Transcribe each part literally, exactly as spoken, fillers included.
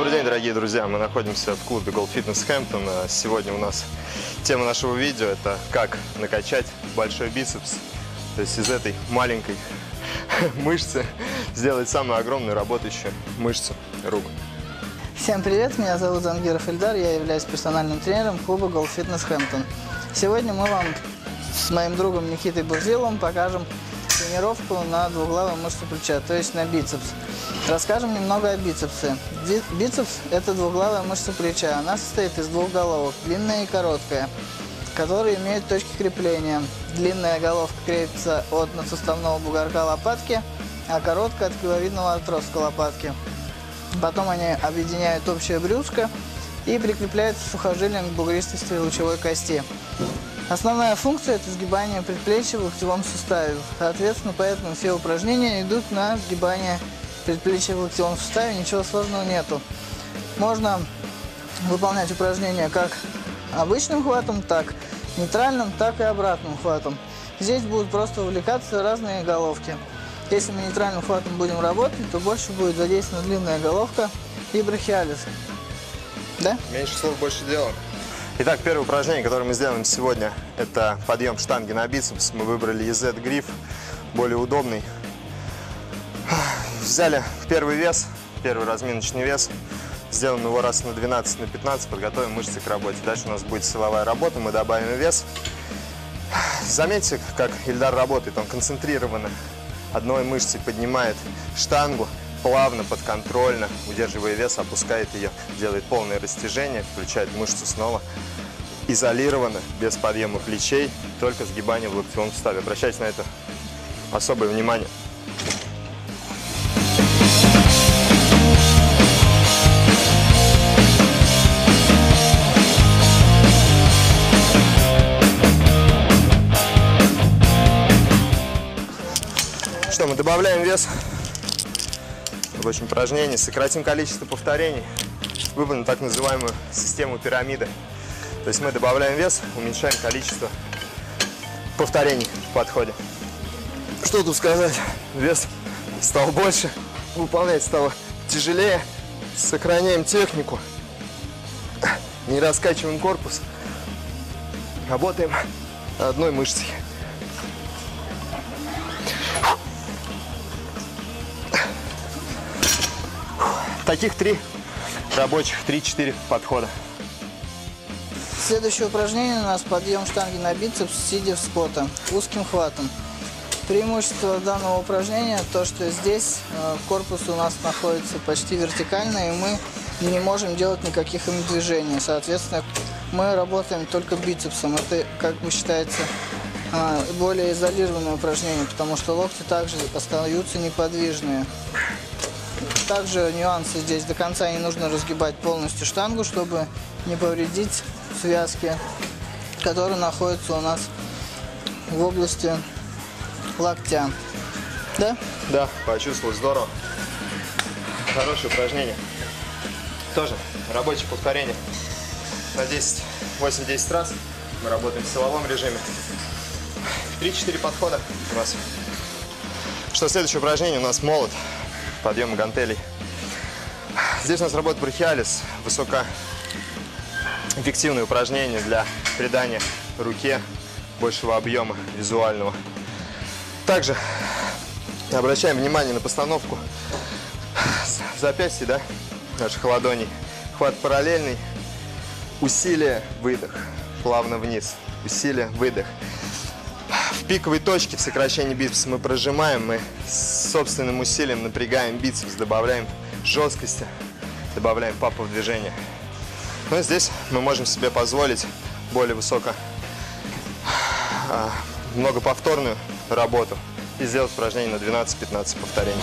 Добрый день, дорогие друзья. Мы находимся в клубе Голдфитнес Хэмптон. Сегодня у нас тема нашего видео – это как накачать большой бицепс. То есть из этой маленькой мышцы сделать самую огромную работающую мышцу рук. Всем привет, меня зовут Зангиров Ильдар, я являюсь персональным тренером клуба Голдфитнес Хэмптон. Сегодня мы вам с моим другом Никитой Бурзиловым покажем тренировку на двуглавую мышцу плеча, то есть на бицепс. Расскажем немного о бицепсе. Бицепс – это двуглавая мышца плеча. Она состоит из двух головок, длинная и короткая, которые имеют точки крепления. Длинная головка крепится от надсуставного бугорка лопатки, а короткая – от киловидного отростка лопатки. Потом они объединяют общее брюшко и прикрепляются сухожилием к бугристости лучевой кости. Основная функция – это сгибание предплечья в локтевом суставе. Соответственно, поэтому все упражнения идут на сгибание предплечья в локтевом суставе. Ничего сложного нету. Можно выполнять упражнения как обычным хватом, так нейтральным, так и обратным хватом. Здесь будут просто увлекаться разные головки. Если мы нейтральным хватом будем работать, то больше будет задействована длинная головка и брахиалис. Да? Меньше слов, больше дела. Итак, первое упражнение, которое мы сделаем сегодня, это подъем штанги на бицепс. Мы выбрали зет-гриф, более удобный. Взяли первый вес, первый разминочный вес, сделаем его раз на двенадцать, на пятнадцать, подготовим мышцы к работе. Дальше у нас будет силовая работа, мы добавим вес. Заметьте, как Ильдар работает, он концентрированно одной мышцей поднимает штангу, плавно, подконтрольно, удерживая вес, опускает ее, делает полное растяжение, включает мышцу снова. Изолированно, без подъема плечей, только сгибание в локтевом суставе. Обращайте на это особое внимание. Что, мы добавляем вес в общем упражнении, сократим количество повторений, выполним так называемую систему пирамиды. То есть мы добавляем вес, уменьшаем количество повторений в подходе. Что тут сказать? Вес стал больше, выполнять стало тяжелее. Сохраняем технику, не раскачиваем корпус, работаем одной мышцей. Таких три рабочих, три-четыре подхода. Следующее упражнение у нас подъем штанги на бицепс, сидя в споте, узким хватом. Преимущество данного упражнения то, что здесь корпус у нас находится почти вертикально, и мы не можем делать никаких им движений. Соответственно, мы работаем только бицепсом. Это, как бы считается, более изолированное упражнение, потому что локти также остаются неподвижные. Также нюансы здесь: до конца не нужно разгибать полностью штангу, чтобы не повредить связки, которые находятся у нас в области локтя. Да? Да, почувствовал, здорово. Хорошее упражнение. Тоже рабочее повторение на десять, восемь-десять раз. Мы работаем в силовом режиме. три-четыре подхода у нас. Что, следующее упражнение у нас молот. Подъем гантелей. Здесь у нас работает брахиалис, высокоэффективное упражнение для придания руке большего объема визуального. Также обращаем внимание на постановку запястья, да, наших ладоней. Хват параллельный, усилие, выдох, плавно вниз, усилие, выдох. В пиковой точке, в сокращении бицепса, мы прожимаем, мы собственным усилием напрягаем бицепс, добавляем жесткости, добавляем папу в движение. Но здесь мы можем себе позволить более высоко, многоповторную работу и сделать упражнение на двенадцать-пятнадцать повторений.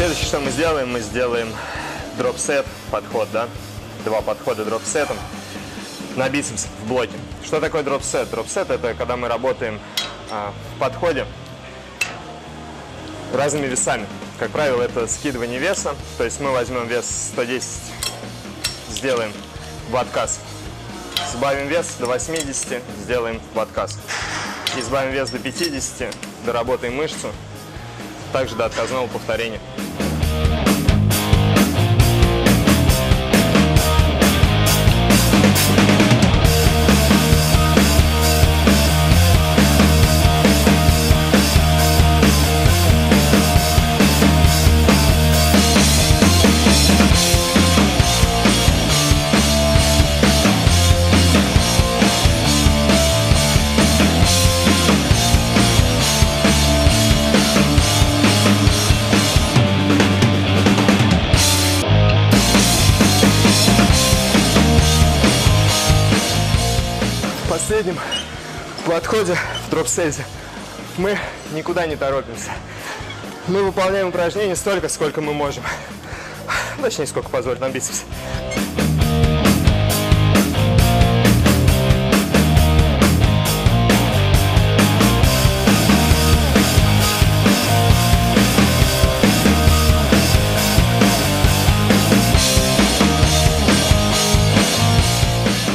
Следующее, что мы сделаем, мы сделаем дропсет подход, да? Два подхода дропсетом. на бицепс в блоке. Что такое дропсет? Дропсет – это когда мы работаем а, в подходе разными весами. Как правило, это скидывание веса, то есть мы возьмем вес сто десять, сделаем в отказ. Сбавим вес до восьмидесяти, сделаем в отказ. Избавим вес до пятидесяти, доработаем мышцу, также до отказного повторения. В подходе в дропсете мы никуда не торопимся. Мы выполняем упражнение столько, сколько мы можем. Точнее, сколько позволит нам бицепс.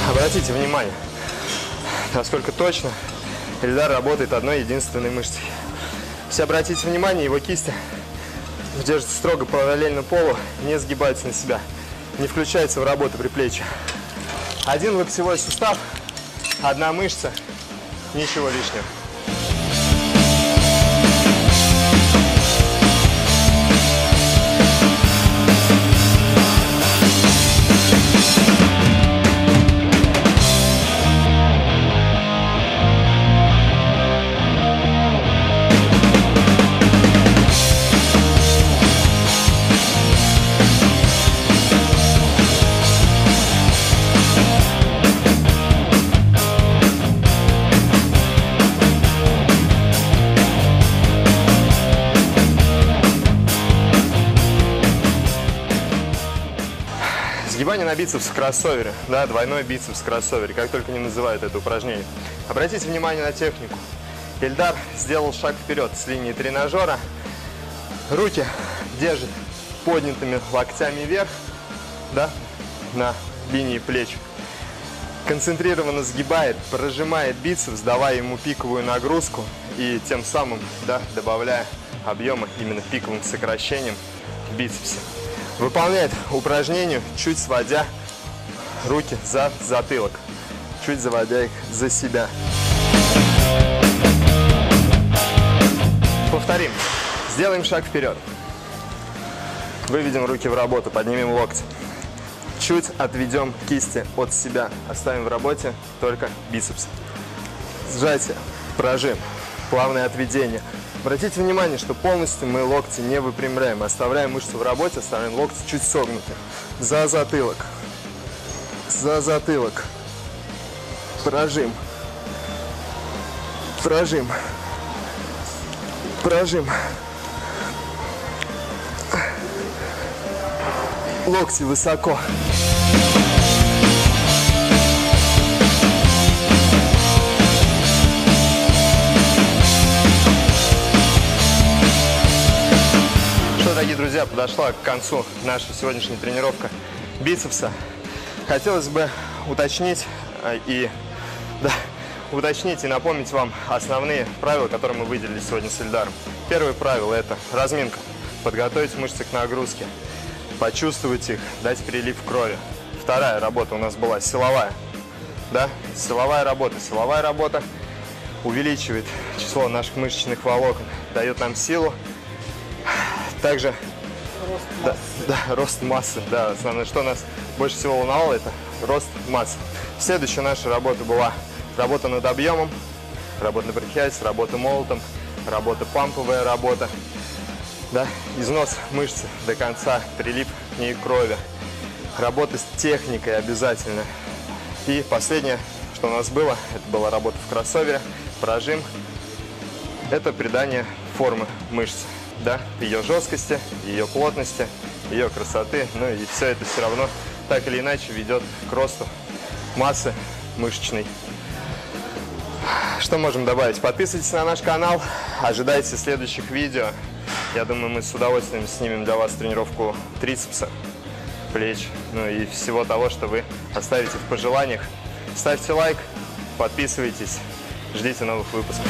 Обратите внимание, насколько точно Ильдар работает одной единственной мышцей. Если обратите внимание, его кисти держатся строго параллельно полу, не сгибаются на себя, не включаются в работу приплечья. Один локтевой сустав, одна мышца, ничего лишнего. Сгибание на бицепс в кроссовере, да, двойной бицепс в кроссовере, как только не называют это упражнение. Обратите внимание на технику. Ильдар сделал шаг вперед с линии тренажера. Руки держит поднятыми локтями вверх, да, на линии плеч. Концентрированно сгибает, прожимает бицепс, давая ему пиковую нагрузку и тем самым, да, добавляя объема именно пиковым сокращением в бицепсе. Выполняет упражнение, чуть сводя руки за затылок, чуть заводя их за себя. Повторим. Сделаем шаг вперед. Выведем руки в работу, поднимем локти. Чуть отведем кисти от себя, оставим в работе только бицепс. Сжатие, прожим, плавное отведение. Обратите внимание, что полностью мы локти не выпрямляем, оставляем мышцу в работе, оставляем локти чуть согнуты. За затылок, за затылок, прожим, прожим, прожим. Локти высоко. Дорогие друзья, подошла к концу наша сегодняшняя тренировка бицепса. Хотелось бы уточнить и, да, уточнить и напомнить вам основные правила, которые мы выделили сегодня с Ильдаром. Первое правило – это разминка. Подготовить мышцы к нагрузке, почувствовать их, дать прилив крови. Вторая работа у нас была силовая. Да? Силовая работа. Силовая работа увеличивает число наших мышечных волокон, дает нам силу. Также рост массы. Да, да, рост массы, да, основное, что нас больше всего волновало, это рост массы. Следующая наша работа была работа над объемом, работа на брикете, работа молотом, работа памповая работа, да, износ мышцы до конца, прилив к ней крови, работа с техникой обязательно. И последнее, что у нас было, это была работа в кроссовере, прожим, это придание формы мышцы. Да, ее жесткости, ее плотности, ее красоты, ну и все это все равно так или иначе ведет к росту массы мышечной. Что можем добавить? Подписывайтесь на наш канал, ожидайте следующих видео. Я думаю, мы с удовольствием снимем для вас тренировку трицепса, плеч, ну и всего того, что вы оставите в пожеланиях. Ставьте лайк, подписывайтесь, ждите новых выпусков.